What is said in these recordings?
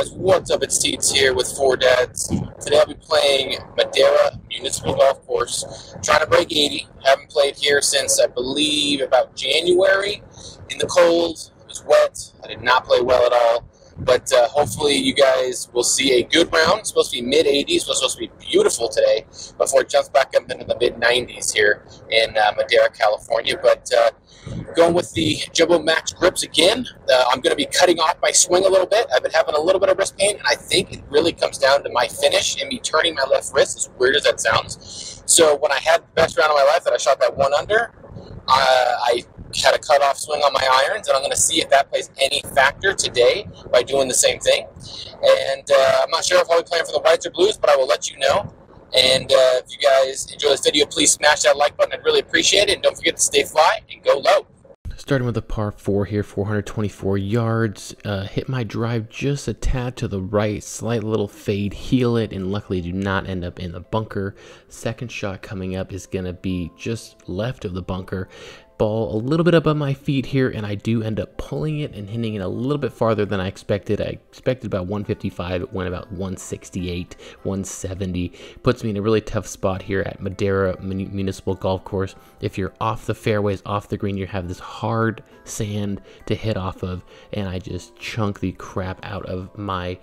guys, what's up? It's Tieds here with Four Dads. Today I'll be playing Madera Municipal Golf Course, trying to break 80. Haven't played here since, I believe, about January. In the cold, it was wet. I did not play well at all, but hopefully you guys will see a good round. It's supposed to be mid-80s, so it's supposed to be beautiful today before it jumps back up into the mid-90s here in Madera, California. But going with the Jumbo Max Grips again. I'm going to be cutting off my swing a little bit. I've been having a little bit of wrist pain, and I think it really comes down to my finish and me turning my left wrist, as weird as that sounds. So when I had the best round of my life that I shot that 1-under, I had a cutoff swing on my irons, and I'm going to see if that plays any factor today by doing the same thing. And I'm not sure if I'll be playing for the whites or blues, but I will let you know. And if you guys enjoy this video, please smash that like button. I'd really appreciate it. And don't forget to stay fly and go low. Starting with a par 4 here, 424 yards. Hit my drive just a tad to the right, slight little fade, heel it, and luckily do not end up in the bunker. Second shot coming up is going to be just left of the bunker. Ball a little bit above my feet here, and I do end up pulling it and hitting it a little bit farther than I expected. I expected about 155, it went about 168, 170. Puts me in a really tough spot here at Madera Municipal Golf Course. If you're off the fairways, off the green, you have this hard sand to hit off of, and I just chunk the crap out of my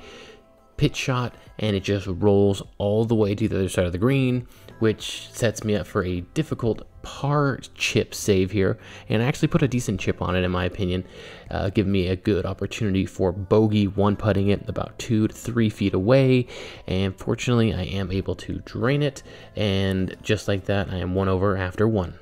pitch shot, and it just rolls all the way to the other side of the green, which sets me up for a difficult par chip save here, and I actually put a decent chip on it in my opinion, giving me a good opportunity for bogey, one putting it about 2 to 3 feet away, and fortunately I am able to drain it, and just like that I am one over after one.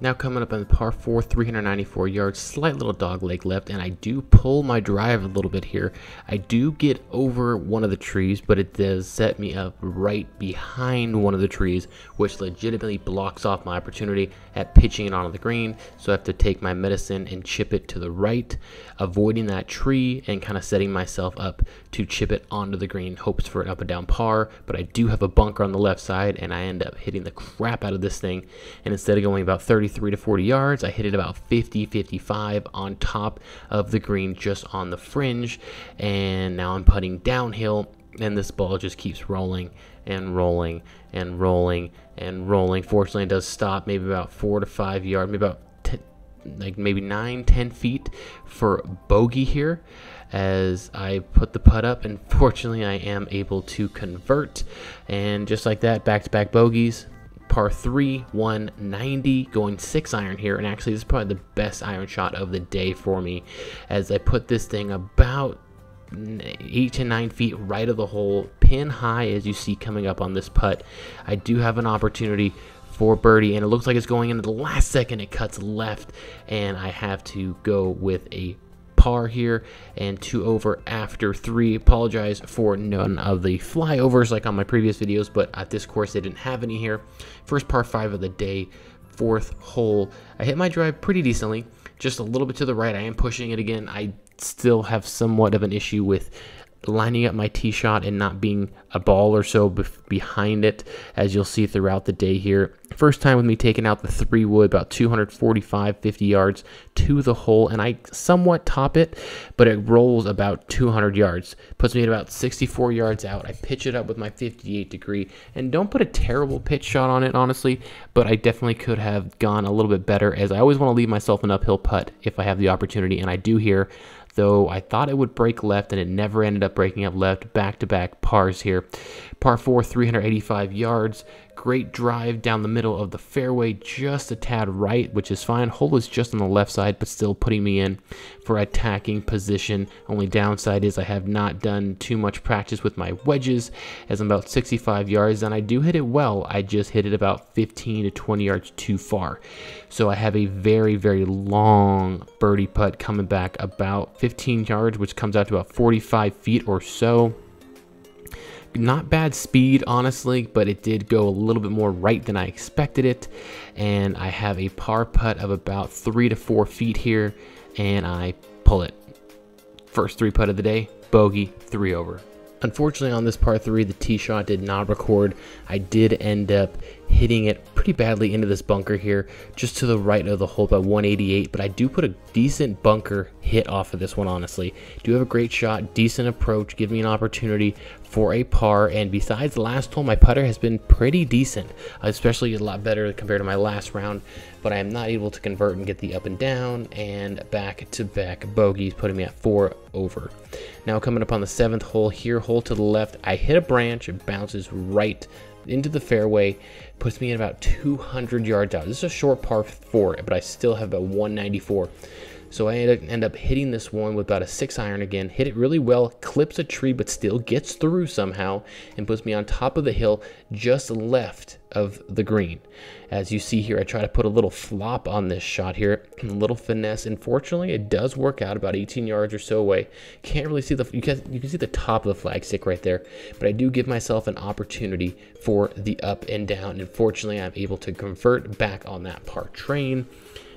Now coming up on the par 4, 394 yards, slight little dog leg left, and I do pull my drive a little bit here. I do get over one of the trees, but it does set me up right behind one of the trees, which legitimately blocks off my opportunity at pitching it onto the green, so I have to take my medicine and chip it to the right, avoiding that tree and kind of setting myself up to chip it onto the green, hopes for an up and down par, but I do have a bunker on the left side, and I end up hitting the crap out of this thing, and instead of going about 33 to 40 yards, I hit it about 50-55 on top of the green, just on the fringe, and now I'm putting downhill, and this ball just keeps rolling and rolling and rolling and rolling. Fortunately it does stop maybe about 4 to 5 yards, maybe about 10, like maybe 9-10 feet for bogey here, as I put the putt up, and fortunately I am able to convert, and just like that, back-to-back bogeys. Par 3, 190, going 6-iron here, and actually this is probably the best iron shot of the day for me, as I put this thing about 8 to 9 feet right of the hole, pin high, as you see coming up on this putt. I do have an opportunity for birdie, and it looks like it's going into the last second. It cuts left, and I have to go with a par here, and 2 over after 3. Apologize for none of the flyovers like on my previous videos, but at this course they didn't have any here. First par 5 of the day, 4th hole. I hit my drive pretty decently, just a little bit to the right. I am pushing it again. I still have somewhat of an issue with lining up my tee shot and not being a ball or so behind it, as you'll see throughout the day here. First time with me taking out the 3 wood, about 245-50 yards to the hole, and I somewhat top it, but it rolls about 200 yards, puts me at about 64 yards out. I pitch it up with my 58 degree, and don't put a terrible pitch shot on it honestly, but I definitely could have gone a little bit better, as I always want to leave myself an uphill putt if I have the opportunity, and I do here. Though I thought it would break left, and it never ended up breaking up left. Back-to-back pars here. Par 4, 385 yards. Great drive down the middle of the fairway, just a tad right, which is fine. Hole is just on the left side, but still putting me in for attacking position. Only downside is I have not done too much practice with my wedges, as I'm about 65 yards, and I do hit it well. I just hit it about 15 to 20 yards too far. So I have a very, very long birdie putt coming back about 15 yards, which comes out to about 45 feet or so. Not bad speed honestly, but it did go a little bit more right than I expected it, and I have a par putt of about 3 to 4 feet here, and I pull it. First 3 putt of the day, bogey, 3 over. Unfortunately, on this par 3, the tee shot did not record. I did end up hitting it pretty badly into this bunker here, just to the right of the hole by 188, but I do put a decent bunker hit off of this one, honestly. Do have a great shot, decent approach, give me an opportunity for a par, and besides the last hole, my putter has been pretty decent, especially a lot better compared to my last round, but I am not able to convert and get the up and down and back-to-back bogeys, putting me at 4 over. Now coming up on the 7th hole here, hole to the left, I hit a branch, it bounces right into the fairway, puts me at about 200 yards out. This is a short par 4, but I still have about 194. So I end up hitting this one with about a 6-iron again, hit it really well, clips a tree, but still gets through somehow and puts me on top of the hill just left of the green. As you see here, I try to put a little flop on this shot here, a little finesse, and fortunately it does work out about 18 yards or so away. Can't really see the, you can see the top of the flagstick right there, but I do give myself an opportunity for the up and down, and fortunately I'm able to convert back on that par train.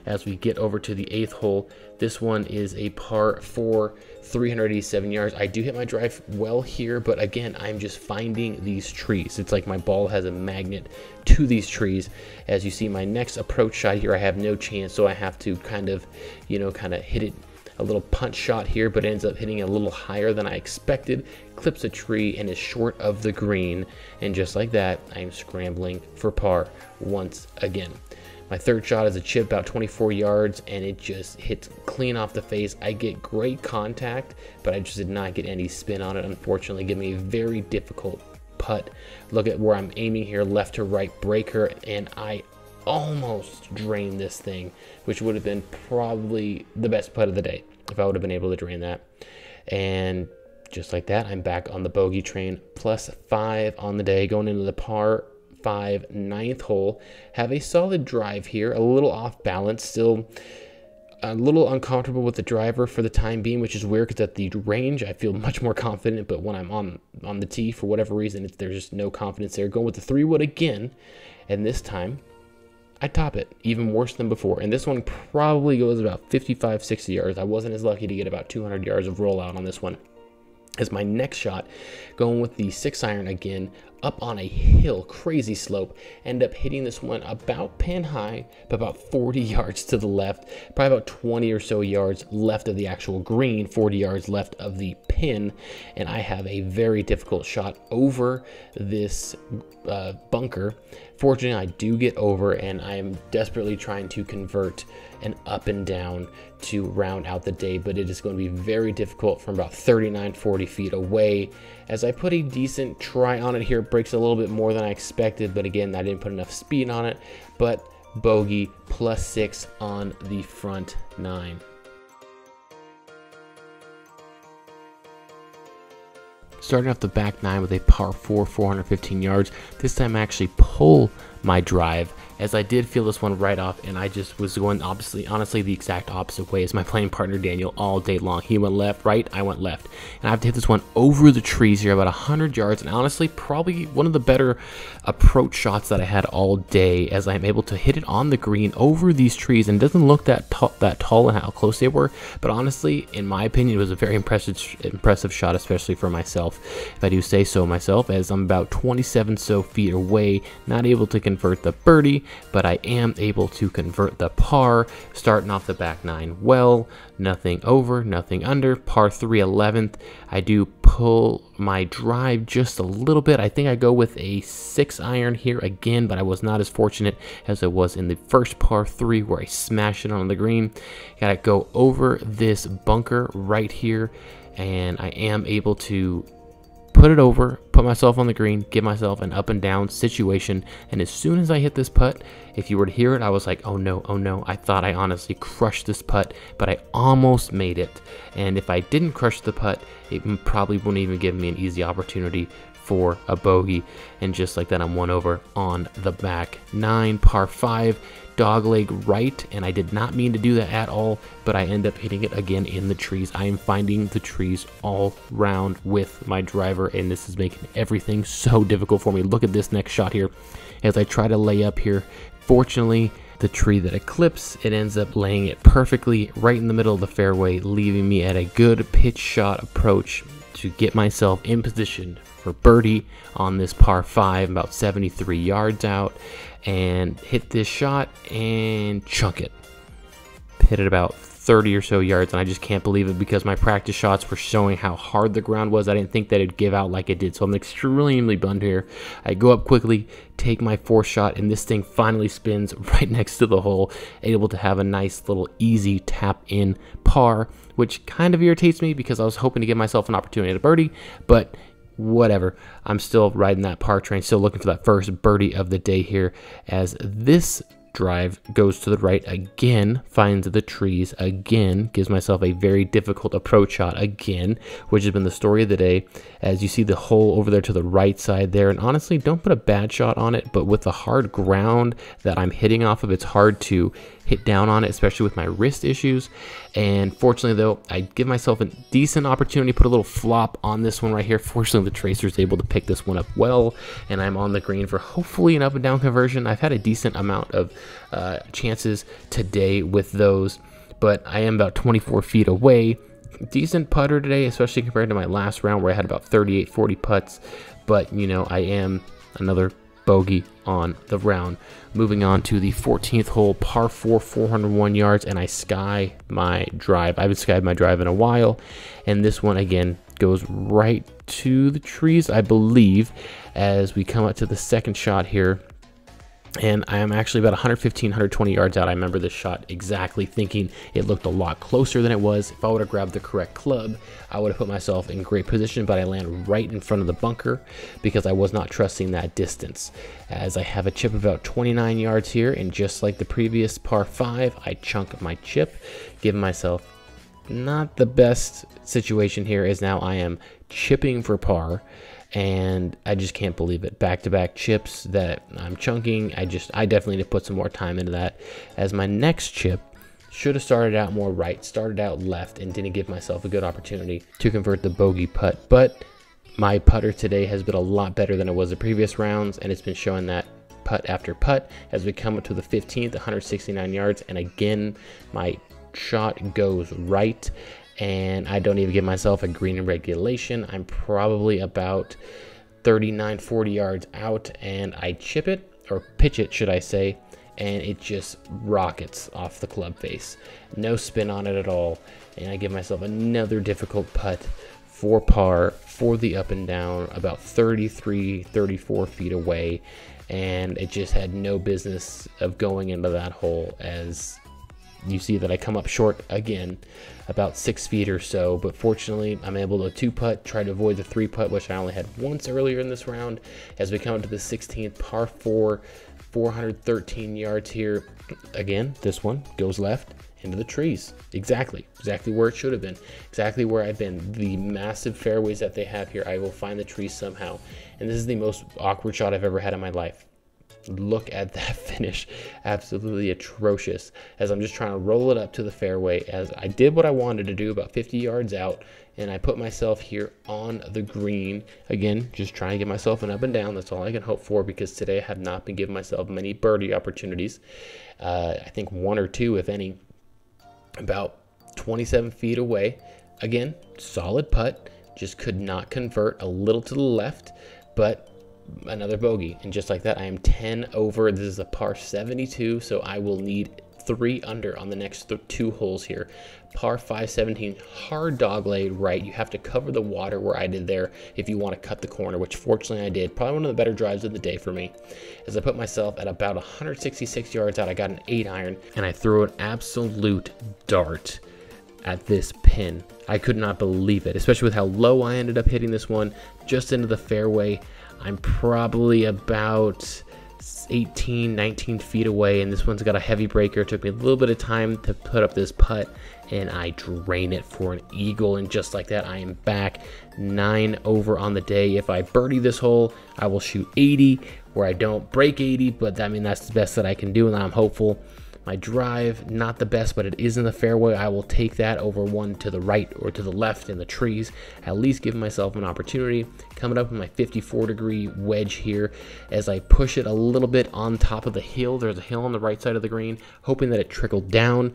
As we get over to the 8th hole, this one is a par 4, 387 yards. I do hit my drive well here, but again, I'm just finding these trees. It's like my ball has a magnet to these trees. As you see, my next approach shot here, I have no chance, so I have to kind of hit it a little punch shot here, but ends up hitting a little higher than I expected, clips a tree, and is short of the green. And just like that, I'm scrambling for par once again. My third shot is a chip about 24 yards, and it just hits clean off the face. I get great contact, but I just did not get any spin on it, unfortunately, giving me a very difficult putt. Look at where I'm aiming here, left to right breaker, and I almost drained this thing, which would have been probably the best putt of the day if I would have been able to drain that. And just like that, I'm back on the bogey train, plus 5 on the day, going into the par 5, 9th hole. Have a solid drive here, a little off balance, still a little uncomfortable with the driver for the time being, which is weird because at the range I feel much more confident, but when I'm on the tee, for whatever reason, there's just no confidence there. Going with the 3-wood again, and this time I top it even worse than before, and this one probably goes about 55-60 yards. I wasn't as lucky to get about 200 yards of rollout on this one. As my next shot, going with the 6-iron again, up on a hill, crazy slope, end up hitting this one about pin high, but about 40 yards to the left, probably about 20 or so yards left of the actual green, 40 yards left of the pin, and I have a very difficult shot over this bunker. Fortunately, I do get over, and I am desperately trying to convert an up and down to round out the day, but it is going to be very difficult from about 39, 40 feet away. As I put a decent try on it here, it breaks a little bit more than I expected, but again, I didn't put enough speed on it, but bogey, plus 6 on the front 9. Starting off the back 9 with a par 4, 415 yards. This time I actually pull my drive, as I did feel this one right off, and I just was going honestly the exact opposite way as my playing partner Daniel all day long. He went left, right, I went left. And I have to hit this one over the trees here, about 100 yards, and honestly, probably one of the better approach shots that I had all day, as I'm able to hit it on the green over these trees, and it doesn't look that tall and how close they were, but honestly, in my opinion, it was a very impressive shot, especially for myself, if I do say so myself, as I'm about 27 so feet away, not able to convert the birdie, but I am able to convert the par, starting off the back 9 well, nothing over, nothing under, par 3, 11th. I do pull my drive just a little bit. I think I go with a 6-iron here again, but I was not as fortunate as I was in the first par 3 where I smashed it on the green. Gotta go over this bunker right here, and I am able to put it over, put myself on the green, give myself an up and down situation, and as soon as I hit this putt, if you were to hear it, I was like, oh no, I thought I honestly crushed this putt, but I almost made it, and if I didn't crush the putt, it probably wouldn't even give me an easy opportunity for a bogey, and just like that, I'm one over on the back 9, par 5, dogleg right, and I did not mean to do that at all, but I end up hitting it again in the trees. I am finding the trees all round with my driver, and this is making everything so difficult for me. Look at this next shot here as I try to lay up here. Fortunately, the tree that eclipses, it ends up laying it perfectly right in the middle of the fairway, leaving me at a good pitch shot approach to get myself in position for birdie on this par 5, about 73 yards out, and hit this shot and chunk it. Hit it about 30 or so yards, and I just can't believe it because my practice shots were showing how hard the ground was. I didn't think that it'd give out like it did, so I'm extremely bummed here. I go up quickly, take my fourth shot, and this thing finally spins right next to the hole, able to have a nice little easy tap in par, which kind of irritates me because I was hoping to give myself an opportunity to birdie, but whatever. I'm still riding that par train, still looking for that first birdie of the day here as this drive goes to the right again, finds the trees again, gives myself a very difficult approach shot again, which has been the story of the day. As you see the hole over there to the right side there, and honestly, don't put a bad shot on it, but with the hard ground that I'm hitting off of, it's hard to hit down on it, especially with my wrist issues. And fortunately though, I give myself a decent opportunity, put a little flop on this one right here. Fortunately, the tracer is able to pick this one up well, and I'm on the green for hopefully an up and down conversion. I've had a decent amount of chances today with those, but I am about 24 feet away. Decent putter today, especially compared to my last round where I had about 38, 40 putts, but you know, I am another bogey on the round. Moving on to the 14th hole, par 4, 401 yards, and I sky my drive. I haven't skied my drive in a while, and this one again goes right to the trees, I believe, as we come up to the second shot here. And I am actually about 115, 120 yards out. I remember this shot exactly, thinking it looked a lot closer than it was. If I would have grabbed the correct club, I would have put myself in great position, but I land right in front of the bunker because I was not trusting that distance. As I have a chip of about 29 yards here, and just like the previous par 5, I chunk my chip, giving myself not the best situation here, as now I am chipping for par. And I just can't believe it. Back-to-back chips that I'm chunking. I definitely need to put some more time into that, as my next chip should have started out more right, started out left, and didn't give myself a good opportunity to convert the bogey putt. But my putter today has been a lot better than it was the previous rounds, and it's been showing that putt after putt. As we come up to the 15th, 169 yards, and again, my shot goes right, and I don't even give myself a green in regulation. I'm probably about 39, 40 yards out, and I chip it, or pitch it, should I say, and it just rockets off the club face. No spin on it at all, and I give myself another difficult putt for par, for the up and down, about 33, 34 feet away, and it just had no business of going into that hole, as you see that I come up short again, about 6 feet or so, but fortunately I'm able to two putt, try to avoid the three putt, which I only had once earlier in this round. As we come up to the 16th, par 4, 413 yards here. Again, this one goes left into the trees, exactly where it should have been, exactly where I've been. The massive fairways that they have here, I will find the trees somehow, and this is the most awkward shot I've ever had in my life. Look at that finish, absolutely atrocious, as I'm just trying to roll it up to the fairway, as I did what I wanted to do about 50 yards out, and I put myself here on the green again, just trying to get myself an up and down. That's all I can hope for, because today I have not been giving myself many birdie opportunities. I think one or two, if any. About 27 feet away, again, solid putt, just could not convert, a little to the left, but another bogey. And just like that, I am 10 over. This is a par 72, so I will need 3 under on the next two holes here. Par 517, hard dog leg right. You have to cover the water where I did there if you want to cut the corner, which fortunately I did. Probably one of the better drives of the day for me, as I put myself at about 166 yards out. I got an 8-iron, and I threw an absolute dart at this pin. I could not believe it, especially with how low I ended up hitting this one, just into the fairway. I'm probably about 18, 19 feet away, and this one's got a heavy breaker. It took me a little bit of time to put up this putt, and I drain it for an eagle, and just like that, I am back 9 over on the day. If I birdie this hole, I will shoot 80, where I don't break 80, but I mean, that's the best that I can do, and I'm hopeful. My drive, not the best, but it is in the fairway. I will take that over one to the right or to the left in the trees. At least give myself an opportunity. Coming up with my 54-degree wedge here, as I push it a little bit on top of the hill. There's a hill on the right side of the green, hoping that it trickled down.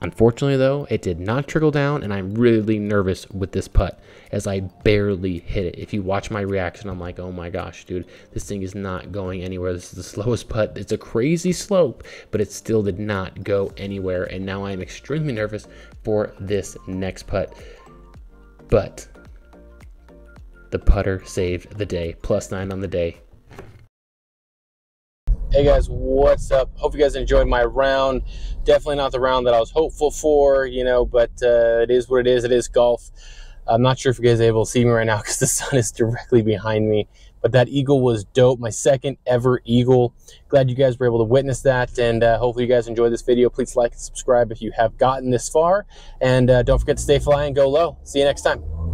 Unfortunately though, it did not trickle down, and I'm really nervous with this putt as I barely hit it. If you watch my reaction, I'm like, oh my gosh, dude, this thing is not going anywhere. This is the slowest putt. It's a crazy slope, but it still did not go anywhere. And now I'm extremely nervous for this next putt, but the putter saved the day. +9 on the day. Hey guys, what's up? Hope you guys enjoyed my round. Definitely not the round that I was hopeful for, you know, but it is what it is. It is golf. I'm not sure if you guys are able to see me right now because the sun is directly behind me, but that eagle was dope. My second ever eagle. Glad you guys were able to witness that, and hopefully you guys enjoyed this video. Please like and subscribe if you have gotten this far, and don't forget to stay fly and go low. See you next time.